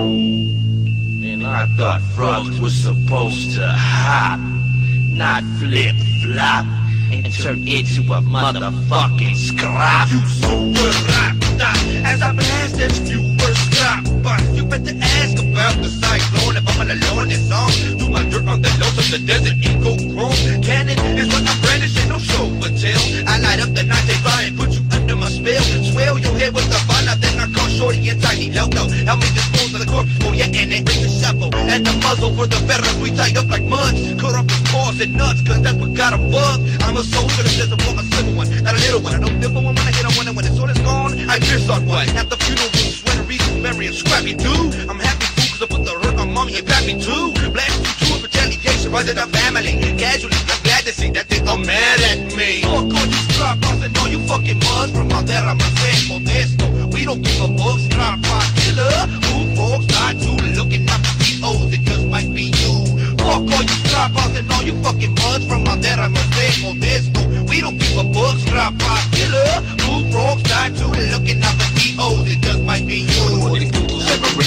And I thought frogs were supposed to hop, not flip-flop, and turn into a motherfucking scrap. You so well locked up as I blasted you were scrap, but you better ask about the cyclone. If I'm alone, it's on. Do my dirt on the lows of the desert, eco chrome. Cannon is what I'm brandishing, no show but tell. I light up the night they fire and put you under my spell. Swell your head with the fire, then I call shorty and tiny loco. Help me dispose of the corpse, oh yeah, and it brings a shovel. And the muzzle for the ferrets, we tied up like muds. Cut off his paws and nuts, cause that's what got him bugged. I'm a soldier that doesn't want a civil one, not a little one. I don't dimple one when I hit on one, and when the sword is gone, I pierce on one. At the funeral, sweater, reasons, memory, and scrappy dude. I'm happy too, cause I put the hurt on mommy and pappy too. Blast you to a retaliation, rather than family. Casually, I'm glad to see that they are mad at me. Fuck all you scrap bots and all you fucking muds. From out there, I'm a fan for this. We don't give a fuck, scrap bot killer. Who folks die to? Looking up to the old, it just might be you. Fuck all you scrap bots and all you fucking muds. From out there, I'm a fan for this. We don't give a fuck, scrap bot killer. Who folks die to? Looking up to the old, it just might be you.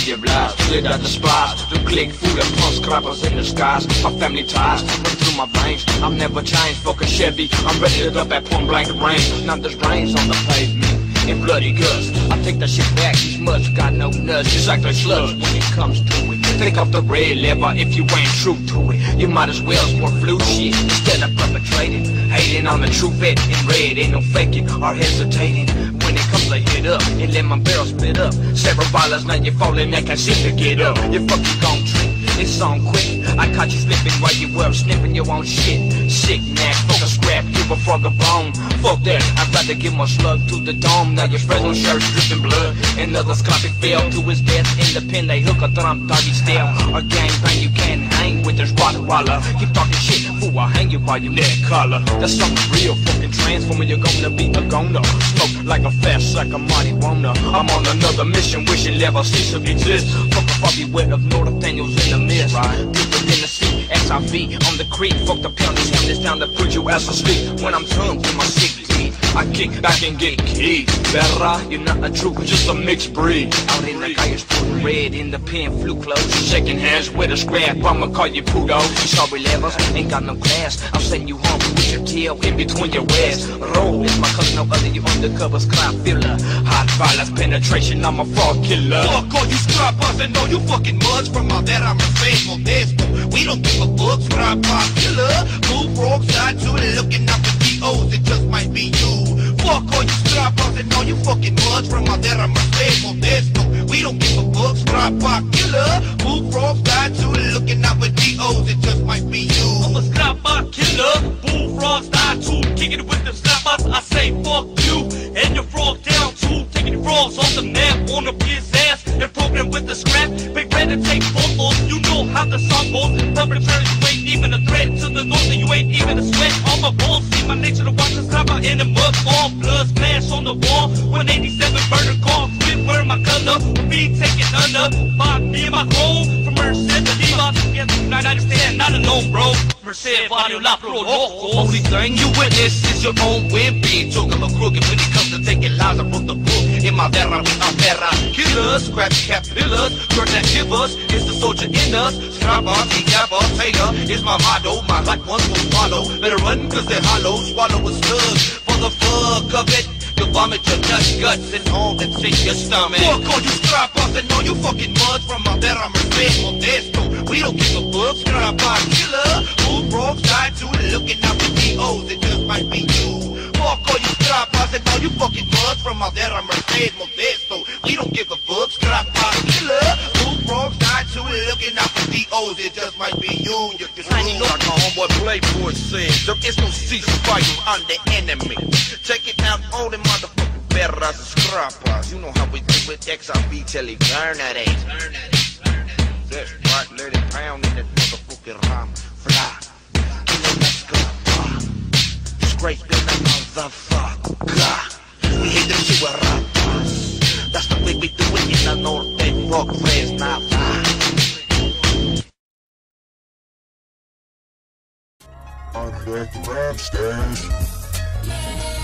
Your blast, lit at the spots. The click full of pump scrappers in the skies. My family ties run through my veins. I'm never changed, fucking Chevy. I'm ready up at point blank range. Now there's brains on the pavement in bloody guts. I take that shit back. These mutts got no nuts. Just act like slugs when it comes to it. Think of the red lever if you ain't true to it. You might as well sport flu shit instead of perpetrating. Hating on the true vet in red, ain't no faking or hesitating. When it comes to hit up and let my barrel spit up. Several violence, now you're falling, I can't seem to get up. You fucking gon' trick, it's on quick. I caught you slipping while you were sniffing your own shit. Sick knack, fuck a scrap, give a frog a bone. Fuck that, I'd rather give my slug to the dome. Now your Fresno shirt's dripping blood, and others copy fell to his death in the pen. They hook a thumb, doggy style, or gangbang you can't hang with this walla walla. Keep talking shit, fool, I'll hang you by your neck collar. That's something real, fucking transformer. You're gonna be a goner, smoke like a fast sack of marijuana. I'm on another mission, wishing never cease to exist. Fuck the foggy wet of North Daniels in the mist. In the sea, SIV on the creek, fuck the penalties, and it's time to put you as a sleep. When I'm tongued with my sick teeth, I kick back and get key. Better, you're not a trooper, just a mixed breed. Out in the guy is putting red in the pen, flew close. Shaking hands with a scrap, I'ma call you Pudo. Sorry, levers, ain't got no class. I'll send you home with your tail in between your ass. Roll is my cousin, no other, you undercovers, clown filler. Hot violence, penetration, I'm a frog killer. Fuck all you scrap bots and all you fucking muds. From out there, I'm a faithful despot. We don't give a fuck, scrap bot killer. Move frogs side to it, looking out for DOs, it just might be you. Fuck all you scrap bots and all you fucking muds. From out there, I'm a faithful despot. We don't give a fuck, scrap bot killer. Move frogs side to it, looking out for DOs, it just might be you. I'm a scrap bot killer. Move frogs side to it, kicking it with them scrap bots. I say fuck you and your frog down too. Taking your frogs off the map, on the piss ass and program with the scrap. Big red and take photos, you know how the song goes. Preparatory, you ain't even a threat to the north, and you ain't even a sweat on my balls. See my nature to watch the slapper in the mud, all blood splash on the wall. 187 burner call, spit wearing my color, be taken under by me and my home. From Merced to Levi, together tonight I stand not alone, bro. Merced, Vario, La Pro, North. Only thing you witness is your own wimpy. Joke of a crooked when it comes to taking lives, I broke the book. In my vera, we are vera killers, scrappy capillars, turn that givers. It's the soldier in us, scrap on the Gabba Taylor is my motto, my hot ones will follow. Better run cause they're hollow, swallow a slug for the fuck of it. You vomit your nuts, guts, and all that's in your stomach. Fuck all you scrap bots and all you fucking muds. From out there I'm respectful, there's no, we don't give a fuck, scrap bot killer. Who broke die to looking out for DOs, it just might be you. Fuck all you scrap bots and all you fucking muds. From out there I'm respectful, there's no, we don't give a fuck, scrap bot killer. Frogs died too, looking out for DOs, it just might be you. You can see like my homeboy Playboy says, there is no ceasefire, I'm the enemy. Check it out, all the motherfucking perras scrappers. You know how we do it, XRB till eternity. That's right, let it pound in that motherfucking rhyme. Fly, you know let's go, fuck. Disgrace been a motherfucker. We hate the shit with rappers. That's the way we do it in the north, they rock, raise, not lie. I'm back to Ramstein's.